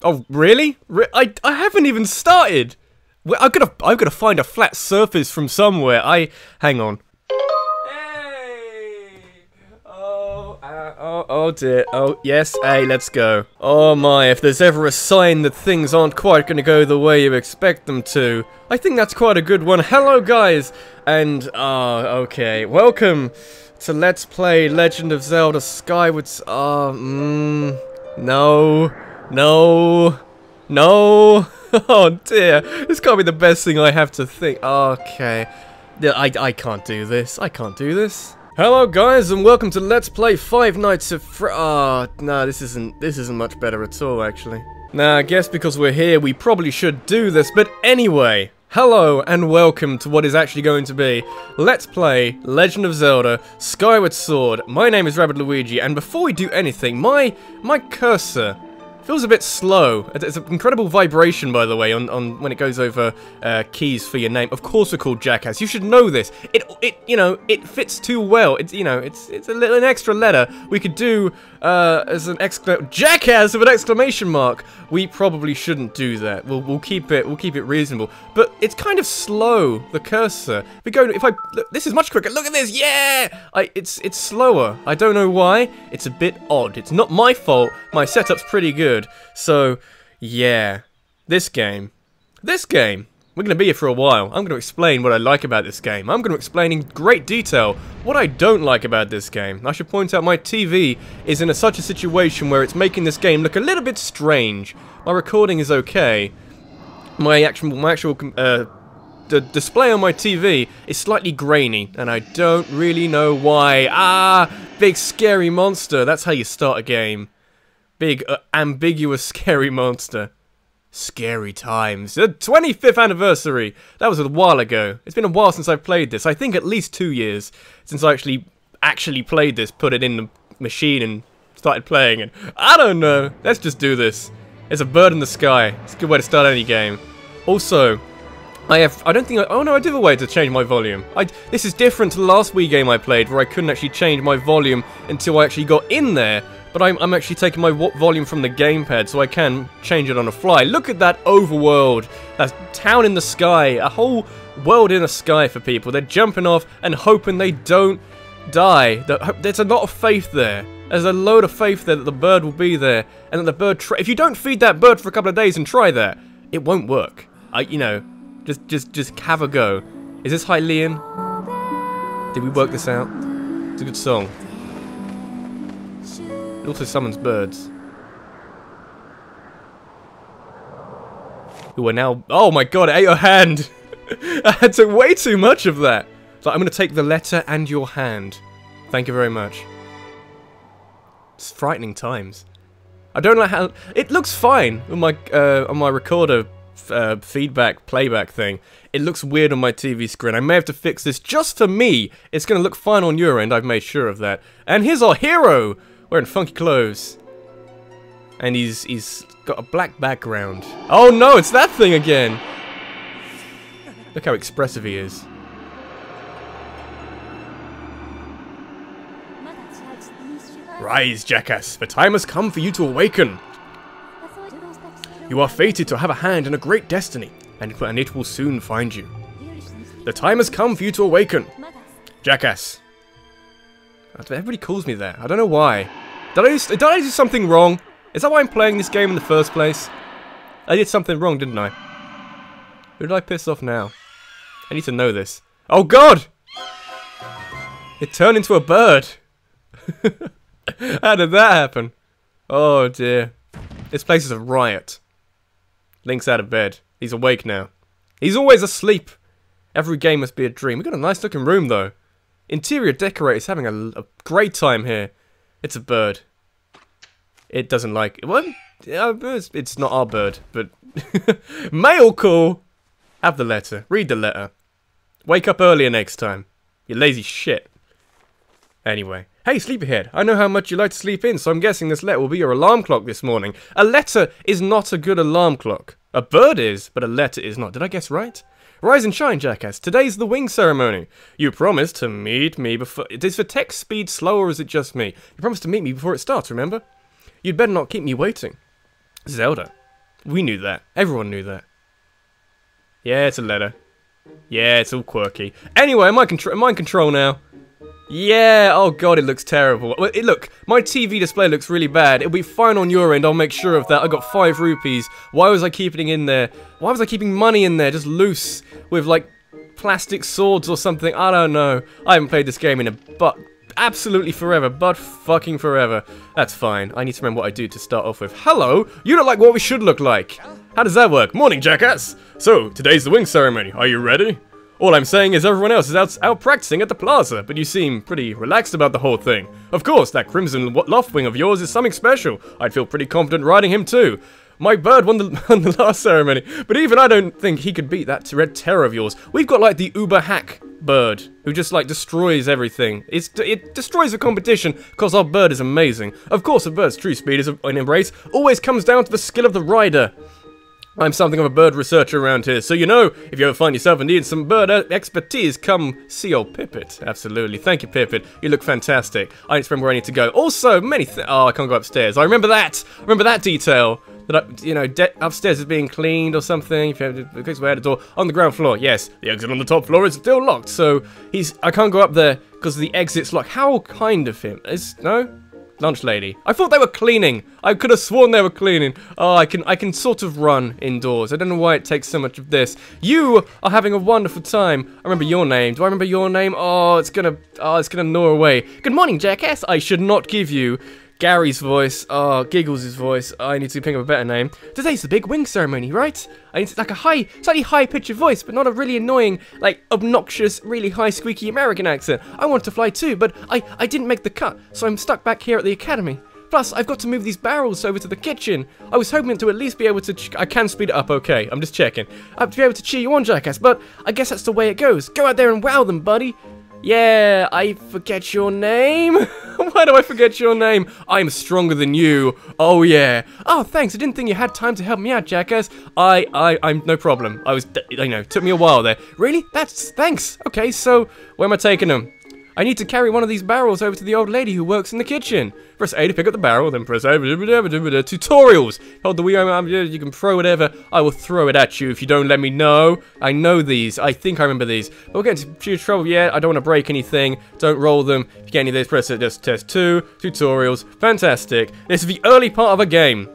Oh, really? I haven't even started. I've got to find a flat surface from somewhere. Hang on. Hey! Oh dear. Oh, yes. Hey, let's go. Oh my, if there's ever a sign that things aren't quite going to go the way you expect them to, I think that's quite a good one. Hello, guys. And, okay. Welcome to Let's Play Legend of Zelda Skyward Sword. No. Oh dear, this can't be the best thing I have to think. Okay. I can't do this. Hello guys and welcome to Let's Play Five Nights at Freddy's. No, this isn't much better at all actually. Now, I guess because we're here we probably should do this, but anyway. Hello and welcome to what is actually going to be Let's Play Legend of Zelda Skyward Sword. My name is RabbidLuigi, and before we do anything, my cursor feels a bit slow. It's an incredible vibration, by the way, on when it goes over keys for your name. Of course, we're called Jackass. You should know this. It fits too well. It's an extra letter we could do as an Jackass with an exclamation mark. We probably shouldn't do that. We'll keep it reasonable. But it's kind of slow, the cursor. Look, this is much quicker. Look at this. Yeah. It's slower. I don't know why. It's a bit odd. It's not my fault. My setup's pretty good. So, yeah, this game, we're going to be here for a while. I'm going to explain what I like about this game. I'm going to explain in great detail what I don't like about this game. I should point out my TV is in such a situation where it's making this game look a little bit strange. My recording is okay. The display on my TV is slightly grainy, and I don't really know why. Ah, big scary monster. That's how you start a game. Big, ambiguous, scary monster. Scary times. The 25th anniversary! That was a while ago. It's been a while since I've played this. I think at least 2 years since I actually played this, put it in the machine and started playing it. I don't know. Let's just do this. There's a bird in the sky. It's a good way to start any game. Also, oh no, I do have a way to change my volume. This is different to the last Wii game I played, where I couldn't actually change my volume until I actually got in there. But I'm actually taking my volume from the gamepad, so I can change it on the fly. Look at that overworld. That town in the sky. A whole world in the sky for people. They're jumping off and hoping they don't die. There's a lot of faith there. There's a load of faith there that the bird will be there. And that the bird... If you don't feed that bird for a couple of days and try that, it won't work. You know, just have a go. Is this Hylian? Did we work this out? It's a good song. It also summons birds. Who are now... Oh my god, I ate your hand! I took way too much of that! So I'm gonna take the letter and your hand. Thank you very much. It's frightening times. I don't know how... It looks fine on my recorder playback thing. It looks weird on my TV screen. I may have to fix this just for me. It's gonna look fine on your end, I've made sure of that. And here's our hero! Wearing funky clothes. And he's got a black background. Oh no, it's that thing again! Look how expressive he is. Rise, Jackass, the time has come for you to awaken. You are fated to have a hand in a great destiny, and it will soon find you. The time has come for you to awaken. Jackass. Everybody calls me that. I don't know why. Did I do something wrong? Is that why I'm playing this game in the first place? I did something wrong, didn't I? Who did I piss off now? I need to know this. Oh god! It turned into a bird! How did that happen? Oh dear. This place is a riot. Link's out of bed. He's awake now. He's always asleep. Every game must be a dream. We've got a nice looking room though. Interior decorator's having a great time here. It's a bird. It doesn't like... Well, it's not our bird, but... Mail call! Have the letter. Read the letter. Wake up earlier next time. You lazy shit. Anyway. Hey, sleepyhead. I know how much you like to sleep in, so I'm guessing this letter will be your alarm clock this morning. A letter is not a good alarm clock. A bird is, but a letter is not. Did I guess right? Rise and shine, Jackass. Today's the wing ceremony. You promised to meet me before... Is the text speed slower or is it just me? You promised to meet me before it starts, remember? You'd better not keep me waiting. Zelda, We knew that. Everyone knew that. Yeah, it's a letter. Yeah, it's all quirky. Anyway, am I in control now? Yeah, oh god, it looks terrible. Look, my TV display looks really bad. It'll be fine on your end, I'll make sure of that. I got 5 rupees. Why was I keeping it in there? Why was I keeping money in there, just loose, with like, plastic swords or something? I don't know. I haven't played this game in a absolutely forever, but fucking forever. That's fine, I need to remember what I do to start off with. Hello, you look like what we should look like. How does that work? Morning, jackass. So, today's the wing ceremony, are you ready? All I'm saying is everyone else is out practicing at the plaza, but you seem pretty relaxed about the whole thing. Of course, that crimson Lothwin of yours is something special. I'd feel pretty confident riding him too. My bird won the last ceremony, but even I don't think he could beat that red terror of yours. We've got like the uber hack bird, who just like destroys everything. It destroys the competition, because our bird is amazing. Of course, a bird's true speed is in a race always comes down to the skill of the rider. I'm something of a bird researcher around here, so you know, if you ever find yourself in need of some bird expertise, come see old Pippet. Absolutely. Thank you, Pippet. You look fantastic. I just remember where I need to go. Also, oh, I can't go upstairs. I remember that! I remember that detail. That, you know, upstairs is being cleaned or something. If you have to fix my head at all. On the ground floor, yes. The exit on the top floor is still locked, so I can't go up there because the exit's locked. How kind of him. No? Lunch lady. I thought they were cleaning. I could have sworn they were cleaning. Oh, I can sort of run indoors. I don't know why it takes so much of this. You are having a wonderful time. I remember your name. Do I remember your name? Oh, it's gonna gnaw away. Good morning, jackass. I should not give you Gary's voice. Oh, Giggles' voice. Oh, I need to think of a better name. Today's the big wing ceremony, right? It's like a slightly high-pitched voice, but not a really annoying, like, obnoxious, really high, squeaky American accent. I want to fly too, but I didn't make the cut, so I'm stuck back here at the academy. Plus, I've got to move these barrels over to the kitchen. I was hoping to at least be able to... I can speed it up, okay. I'm just checking. I have to be able to cheer you on, jackass, but I guess that's the way it goes. Go out there and wow them, buddy. Yeah, I forget your name. Why do I forget your name? I'm stronger than you. Oh yeah. Oh thanks. I didn't think you had time to help me out, jackass. I'm no problem. It took me a while there. Really? Thanks. Okay, so where am I taking them? I need to carry one of these barrels over to the old lady who works in the kitchen. Press A to pick up the barrel, then press A. Tutorials. Hold the Wii. You can throw whatever. I will throw it at you if you don't let me know. I know these. I think I remember these. But we're getting into trouble. Yeah, I don't want to break anything. Don't roll them. If you get any of these, press it. Just test 2. Tutorials. Fantastic. This is the early part of a game.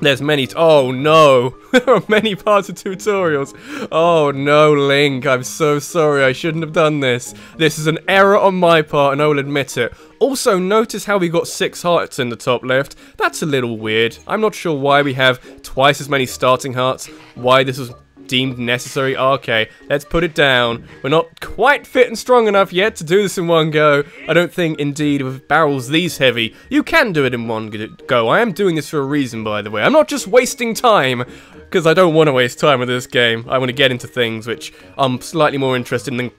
There's many. Oh no! There are many parts of tutorials. Oh no, Link. I'm so sorry. I shouldn't have done this. This is an error on my part, and I will admit it. Also, notice how we got 6 hearts in the top left. That's a little weird. I'm not sure why we have twice as many starting hearts. Why this was deemed necessary. Okay, let's put it down. We're not quite fit and strong enough yet to do this in one go. I don't think, indeed, with barrels these heavy, you can do it in one go. I am doing this for a reason, by the way. I'm not just wasting time, because I don't want to waste time with this game. I want to get into things which I'm slightly more interested in than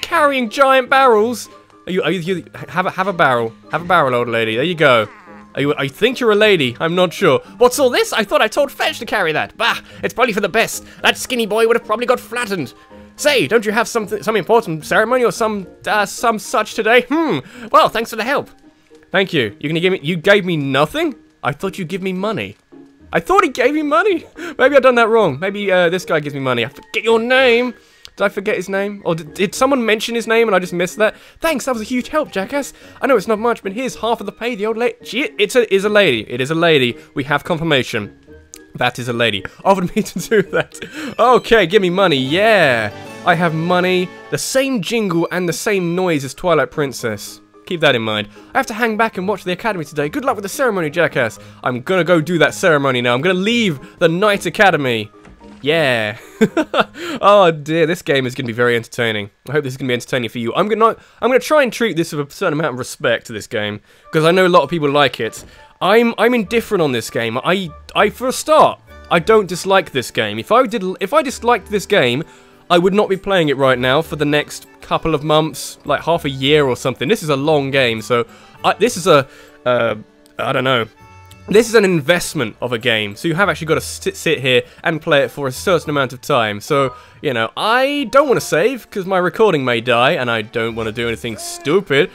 carrying giant barrels. Have a barrel. Have a barrel, old lady. There you go. I think you're a lady. I'm not sure. What's all this? I thought I told Fetch to carry that. Bah, it's probably for the best. That skinny boy would have probably got flattened. Say, don't you have some important ceremony or some such today? Well, thanks for the help. Thank you. You're gonna give me? You gave me nothing? I thought you'd give me money. I thought he gave me money. Maybe I've done that wrong. Maybe this guy gives me money. I forget your name. Did I forget his name? Or did someone mention his name and I just missed that? Thanks, that was a huge help, jackass. I know it's not much, but here's half of the pay the old lady... It is a lady. It is a lady. We have confirmation. That is a lady. Offered me to do that. Okay, give me money. Yeah. I have money. The same jingle and the same noise as Twilight Princess. Keep that in mind. I have to hang back and watch the academy today. Good luck with the ceremony, jackass. I'm gonna go do that ceremony now. I'm gonna leave the Knight Academy. Yeah. Oh dear, this game is going to be very entertaining. I hope this is going to be entertaining for you. I'm going to try and treat this with a certain amount of respect to this game, because I know a lot of people like it. I'm indifferent on this game. I for a start, I don't dislike this game. If I disliked this game, I would not be playing it right now for the next couple of months, like half a year or something. This is a long game, so this is a I don't know. This is an investment of a game, so you have actually got to sit here and play it for a certain amount of time. So, you know, I don't want to save, because my recording may die, and I don't want to do anything stupid.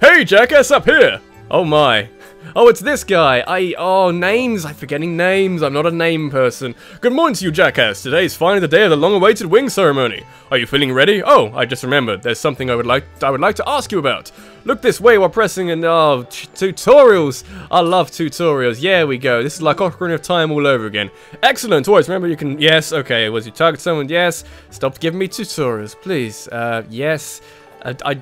Hey, jackass, up here! Oh my. Oh, it's this guy! Oh, names! I'm forgetting names. I'm not a name person. Good morning to you, jackass. Today is finally the day of the long-awaited wing ceremony. Are you feeling ready? Oh, I just remembered. There's something I would like to ask you about. Look this way while pressing and tutorials. I love tutorials. Yeah, we go. This is like Ocarina of Time all over again. Excellent. Always remember you can. Yes. Okay. Was you target someone? Yes. Stop giving me tutorials, please. Yes.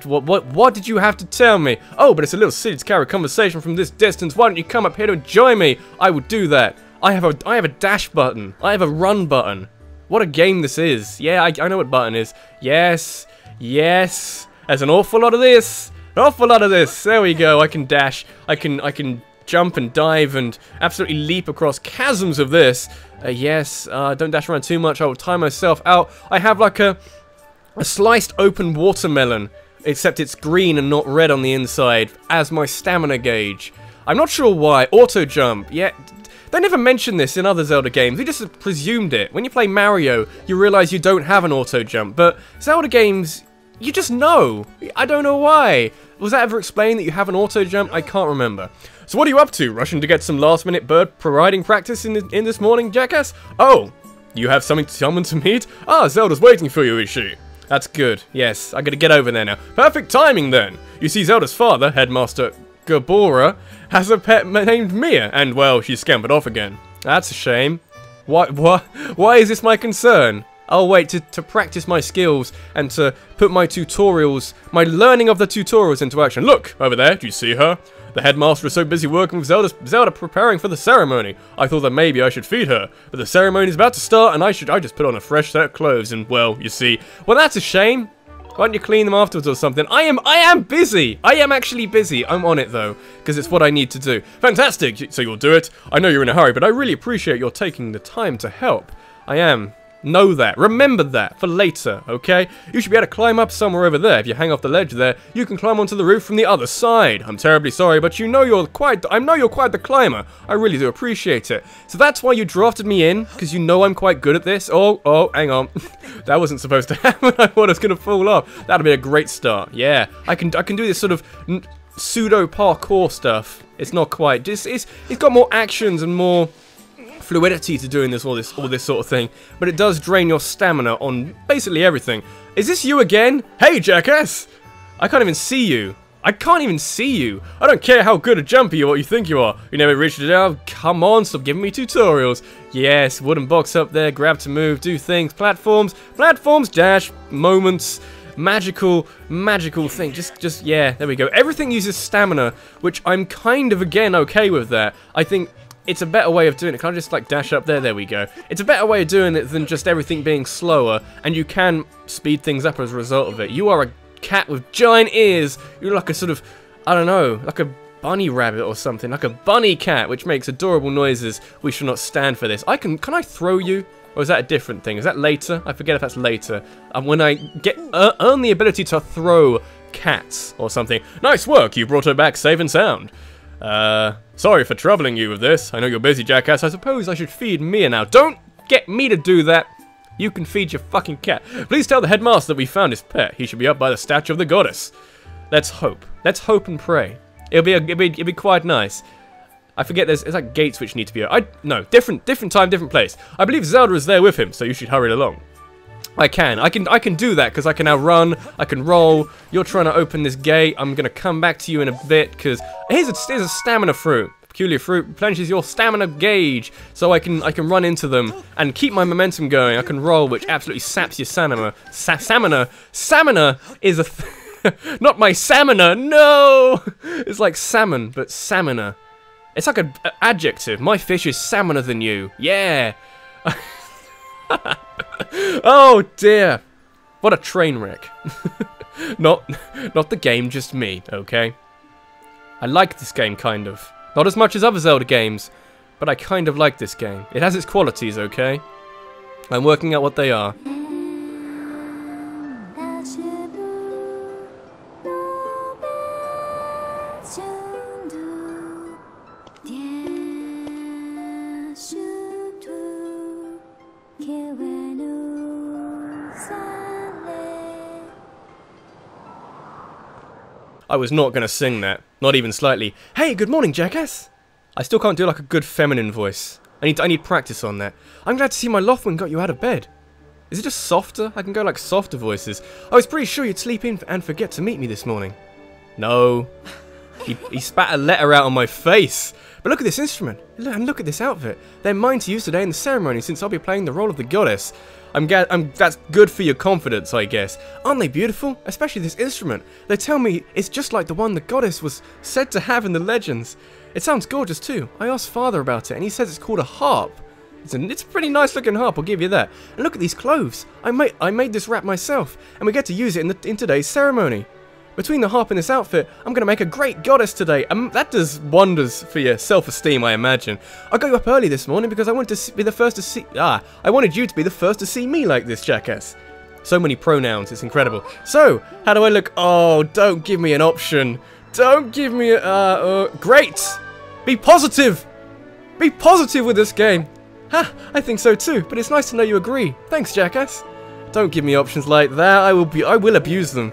What did you have to tell me? Oh, but it's a little silly to carry a conversation from this distance. Why don't you come up here to join me? I will do that. I have a dash button. I have a run button. What a game this is. Yeah, I know what button is. Yes. Yes. There's an awful lot of this. An awful lot of this. There we go. I can dash. I can jump and dive and absolutely leap across chasms of this. Don't dash around too much. I will time myself out. I have like a sliced open watermelon, except it's green and not red on the inside, as my stamina gauge. I'm not sure why. Auto jump. Yeah, they never mention this in other Zelda games. They just presumed it. When you play Mario, you realize you don't have an auto jump, but Zelda games, you just know. I don't know why. Was that ever explained that you have an auto jump? I can't remember. So what are you up to? Rushing to get some last-minute bird riding practice in this morning, jackass? Oh, you have someone to meet? Ah, Zelda's waiting for you, is she? That's good. Yes, I gotta get over there now. Perfect timing, then. You see, Zelda's father, Headmaster Gaborah, has a pet named Mia, and, well, she's scampered off again. That's a shame. Why is this my concern? I'll wait to practice my skills and to put my learning of the tutorials into action. Look, over there, do you see her? The headmaster is so busy working with Zelda preparing for the ceremony. I thought that maybe I should feed her, but the ceremony is about to start and I just put on a fresh set of clothes and, well, you see. Well, that's a shame. Why don't you clean them afterwards or something? I am busy. I am actually busy. I'm on it though, because it's what I need to do. Fantastic. So you'll do it. I know you're in a hurry, but I really appreciate your taking the time to help. I am. Know that. Remember that for later, okay? You should be able to climb up somewhere over there. If you hang off the ledge there, you can climb onto the roof from the other side. I'm terribly sorry, but I know you're quite the climber. I really do appreciate it. So that's why you drafted me in, because you know I'm quite good at this. Oh, hang on. That wasn't supposed to happen. I thought I was going to fall off. That'll be a great start. Yeah, I can do this sort of pseudo parkour stuff. It's not quite. It's got more actions and more fluidity to doing all this sort of thing, but it does drain your stamina on basically everything. Is this you again? Hey, jackass! I can't even see you. I can't even see you. I don't care how good a jumper you think you are. You never reached it out. Come on, stop giving me tutorials. Yes, wooden box up there. Grab to move. Do things. Platforms. Dash. Moments. Magical thing. Just, yeah. There we go. Everything uses stamina, which I'm kind of again okay with that. I think. It's a better way of doing it. Can I just, like, dash up there? There we go. It's a better way of doing it than just everything being slower, and you can speed things up as a result of it. You are a cat with giant ears. You're like a sort of, I don't know, like a bunny rabbit or something. Like a bunny cat, which makes adorable noises. We should not stand for this. Can I throw you? Or is that a different thing? Is that later? I forget if that's later. And when I earn the ability to throw cats or something. Nice work. You brought her back safe and sound. Sorry for troubling you with this. I know you're busy, jackass. I suppose I should feed Mia now. Don't get me to do that. You can feed your fucking cat. Please tell the headmaster that we found his pet. He should be up by the statue of the goddess. Let's hope. Let's hope and pray. It'll be quite nice. I forget there's like gates which need to be opened. No, different time, different place. I believe Zelda is there with him, so you should hurry along. I can do that because I can now run, I can roll. You're trying to open this gate. I'm going to come back to you in a bit because here's a stamina fruit. Peculiar fruit replenishes your stamina gauge, so I can run into them and keep my momentum going. I can roll, which absolutely saps your stamina. Stamina is a not my stamina. No. It's like salmon, but stamina. It's like an adjective. My fish is salmoner than you. Yeah. Oh dear, what a train wreck. not the game, just me, okay? I like this game, kind of. Not as much as other Zelda games, but I kind of like this game. It has its qualities, okay? I'm working out what they are. I was not going to sing that. Not even slightly. Hey, good morning, jackass! I still can't do like a good feminine voice. I need practice on that. I'm glad to see my Lothwin got you out of bed. Is it just softer? I can go like softer voices. I was pretty sure you'd sleep in and forget to meet me this morning. No. He spat a letter out on my face. But look at this instrument. And look at this outfit. They're mine to use today in the ceremony since I'll be playing the role of the goddess. That's good for your confidence, I guess. Aren't they beautiful? Especially this instrument. They tell me it's just like the one the goddess was said to have in the legends. It sounds gorgeous too. I asked Father about it and he says it's called a harp. It's a pretty nice looking harp, I'll give you that. And look at these cloves. I made this wrap myself and we get to use it in today's ceremony. Between the harp and this outfit, I'm going to make a great goddess today. That does wonders for your self-esteem, I imagine. I got you up early this morning because I wanted to be the first to see... I wanted you to be the first to see me like this, jackass. So many pronouns, it's incredible. So, how do I look? Oh, don't give me an option. Don't give me a... great! Be positive! Be positive with this game. Ha, I think so too, but it's nice to know you agree. Thanks, jackass. Don't give me options like that. I will abuse them.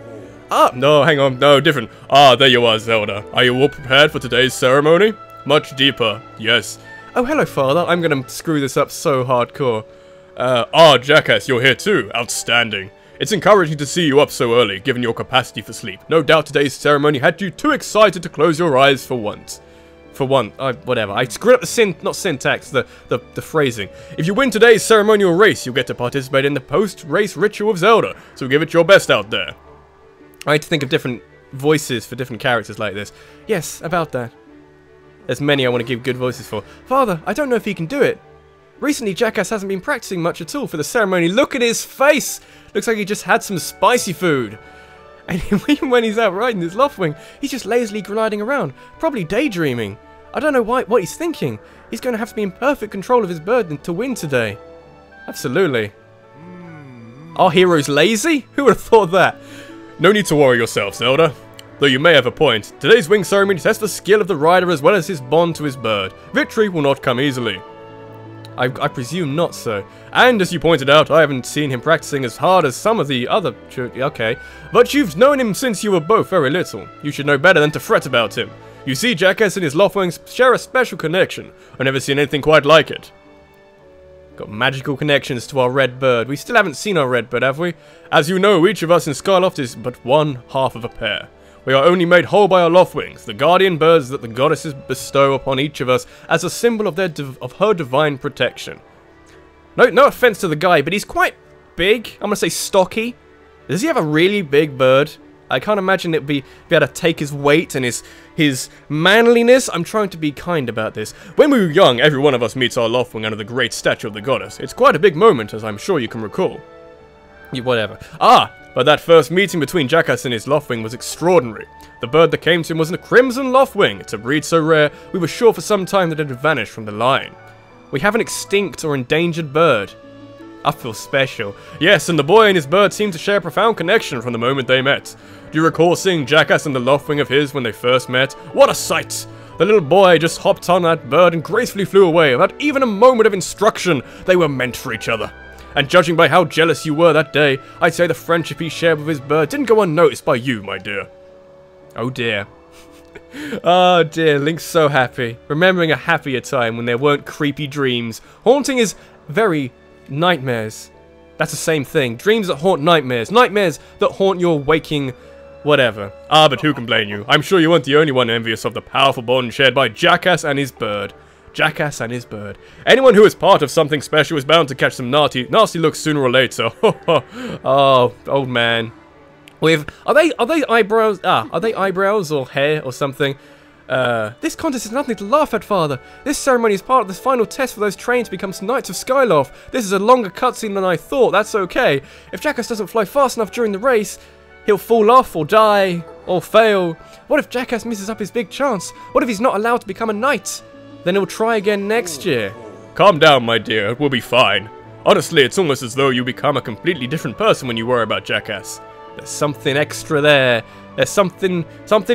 Ah, no, hang on, no, different. Ah, there you are, Zelda. Are you all prepared for today's ceremony? Much deeper, yes. Oh, hello, Father. I'm gonna screw this up so hardcore. Jackass, you're here too. Outstanding. It's encouraging to see you up so early, given your capacity for sleep. No doubt today's ceremony had you too excited to close your eyes for once. Whatever. I screwed up the syntax, the phrasing. If you win today's ceremonial race, you'll get to participate in the post-race ritual of Zelda, so give it your best out there. I had to think of different voices for different characters like this. Yes, about that. There's many I want to give good voices for. Father, I don't know if he can do it. Recently, Jackass hasn't been practicing much at all for the ceremony. Look at his face! Looks like he just had some spicy food. And even when he's out riding his Lothwing, he's just lazily gliding around, probably daydreaming. I don't know what he's thinking. He's going to have to be in perfect control of his burden to win today. Absolutely. Our hero's lazy? Who would have thought that? No need to worry yourself, Zelda. Though you may have a point, today's wing ceremony tests the skill of the rider as well as his bond to his bird. Victory will not come easily. I presume not so. And as you pointed out, I haven't seen him practicing as hard as some of the other... Okay. But you've known him since you were both very little. You should know better than to fret about him. You see, Jackass and his Lothwing share a special connection. I've never seen anything quite like it. Got magical connections to our red bird. We still haven't seen our red bird, have we? As you know, each of us in Skyloft is but one half of a pair. We are only made whole by our Lothwings, the guardian birds that the goddesses bestow upon each of us as a symbol of her divine protection. No offense to the guy, but he's quite big. I'm gonna say stocky. Does he have a really big bird? I can't imagine it'd be able to take his weight and his manliness. I'm trying to be kind about this. When we were young, every one of us meets our Lothwing under the great statue of the goddess. It's quite a big moment, as I'm sure you can recall. Whatever. But that first meeting between Jackass and his Lothwing was extraordinary. The bird that came to him was a crimson Lothwing. It's a breed so rare, we were sure for some time that it had vanished from the line. We have an extinct or endangered bird. I feel special. Yes, and the boy and his bird seemed to share a profound connection from the moment they met. Do you recall seeing Jackass and the Lothwing of his when they first met? What a sight! The little boy just hopped on that bird and gracefully flew away without even a moment of instruction. They were meant for each other. And judging by how jealous you were that day, I'd say the friendship he shared with his bird didn't go unnoticed by you, my dear. Oh dear. Oh dear, Link's so happy. Remembering a happier time when there weren't creepy dreams. Haunting is very... nightmares. That's the same thing. Dreams that haunt nightmares. Nightmares that haunt your waking whatever. Ah, but who can blame you? I'm sure you weren't the only one envious of the powerful bond shared by Jackass and his bird. Jackass and his bird. Anyone who is part of something special is bound to catch some nasty looks sooner or later. Oh, old man. Are they eyebrows? Are they eyebrows or hair or something? This contest is nothing to laugh at, Father. This ceremony is part of the final test for those trained to become Knights of Skyloft. This is a longer cutscene than I thought. That's okay. If Jackass doesn't fly fast enough during the race, he'll fall off or die or fail. What if Jackass misses up his big chance? What if he's not allowed to become a knight? Then he'll try again next year. Calm down, my dear. It will be fine. Honestly, it's almost as though you become a completely different person when you worry about Jackass. There's something extra there. There's something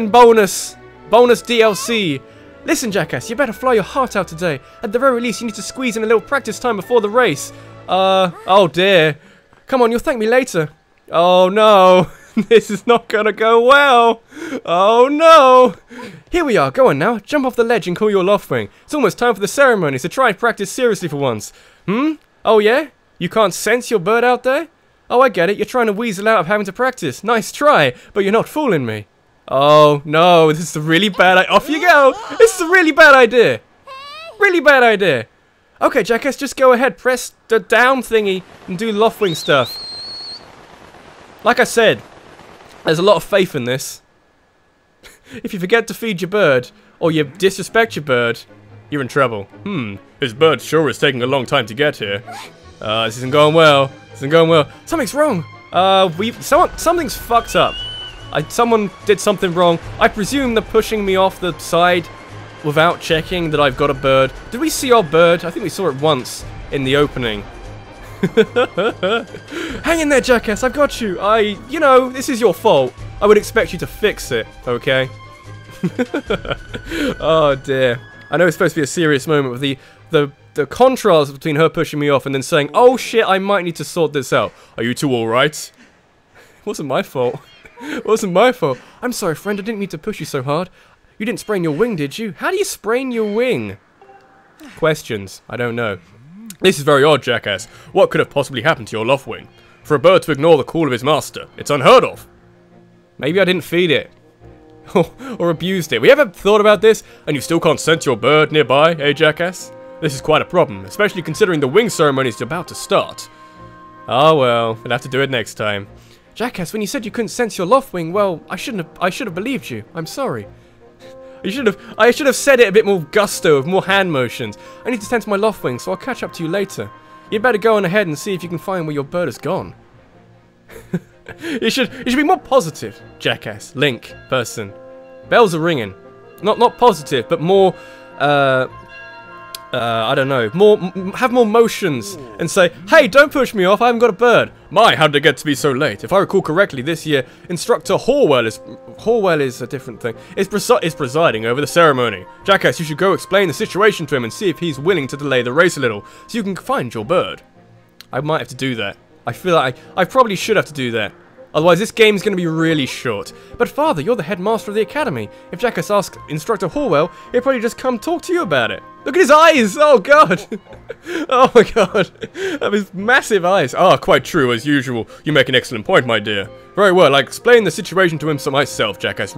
bonus. Bonus DLC! Listen, Jackass, you better fly your heart out today. At the very least, you need to squeeze in a little practice time before the race. Oh dear. Come on, you'll thank me later. Oh no. This is not gonna go well. Oh no! Here we are, go on now. Jump off the ledge and call your Lothwing. It's almost time for the ceremony, so try and practice seriously for once. Hmm? Oh yeah? You can't sense your bird out there? Oh, I get it. You're trying to weasel out of having to practice. Nice try, but you're not fooling me. Oh no, this is a really bad idea. Off you go! This is a really bad idea. Really bad idea. Okay, Jackass, just go ahead. Press the down thingy and do Lothwing stuff. Like I said, there's a lot of faith in this. If you forget to feed your bird, or you disrespect your bird, you're in trouble. Hmm, this bird sure is taking a long time to get here. This isn't going well. This isn't going well. Something's wrong. Something's fucked up. Someone did something wrong. I presume they're pushing me off the side without checking that I've got a bird. Did we see our bird? I think we saw it once in the opening. Hang in there, Jackass, I've got you. You know, this is your fault. I would expect you to fix it, okay? Oh dear. I know it's supposed to be a serious moment with the contrast between her pushing me off and then saying, oh shit, I might need to sort this out. Are you two alright? It wasn't my fault. It wasn't my fault. I'm sorry, friend, I didn't mean to push you so hard. You didn't sprain your wing, did you? How do you sprain your wing? Questions. I don't know. This is very odd, Jackass. What could have possibly happened to your Lothwing? For a bird to ignore the call of his master, it's unheard of. Maybe I didn't feed it. Or abused it. We ever thought about this? And you still can't sense your bird nearby, eh, Jackass? This is quite a problem, especially considering the wing ceremony is about to start. Ah well, we'll have to do it next time. Jackass, when you said you couldn't sense your Lothwing, well, I should have believed you. I'm sorry. I should have said it a bit more gusto, with more hand motions. I need to sense my Lothwing, so I'll catch up to you later. You'd better go on ahead and see if you can find where your bird has gone. You should be more positive, Jackass, Link, person. Bells are ringing. Not positive, but more, I don't know, have more motions and say, hey, don't push me off, I haven't got a bird. My, how did it get to be so late? If I recall correctly, this year, Instructor Horwell is a different thing, is presiding over the ceremony. Jackass, you should go explain the situation to him and see if he's willing to delay the race a little, so you can find your bird. I might have to do that. I feel like I probably should have to do that. Otherwise, this game's going to be really short. But Father, you're the headmaster of the academy. If Jackass asks Instructor Horwell, he'll probably just come talk to you about it. Look at his eyes! Oh, God! Oh, my God. That was massive eyes. Ah, quite true, as usual. You make an excellent point, my dear. Very well, I explained the situation to him myself, Jackass.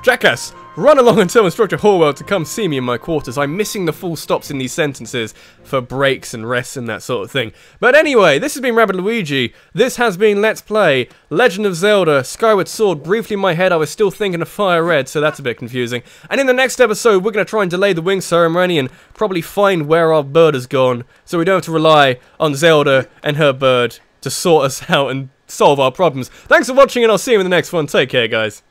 Jackass, run along and tell Instructor Horwell to come see me in my quarters. I'm missing the full stops in these sentences for breaks and rests and that sort of thing. But anyway, this has been RabbidLuigi. This has been Let's Play Legend of Zelda Skyward Sword. Briefly in my head, I was still thinking of Fire Red, so that's a bit confusing. And in the next episode, we're going to try and delay the wing ceremony and probably find where our bird has gone, so we don't have to rely on Zelda and her bird to sort us out and solve our problems. Thanks for watching, and I'll see you in the next one. Take care, guys.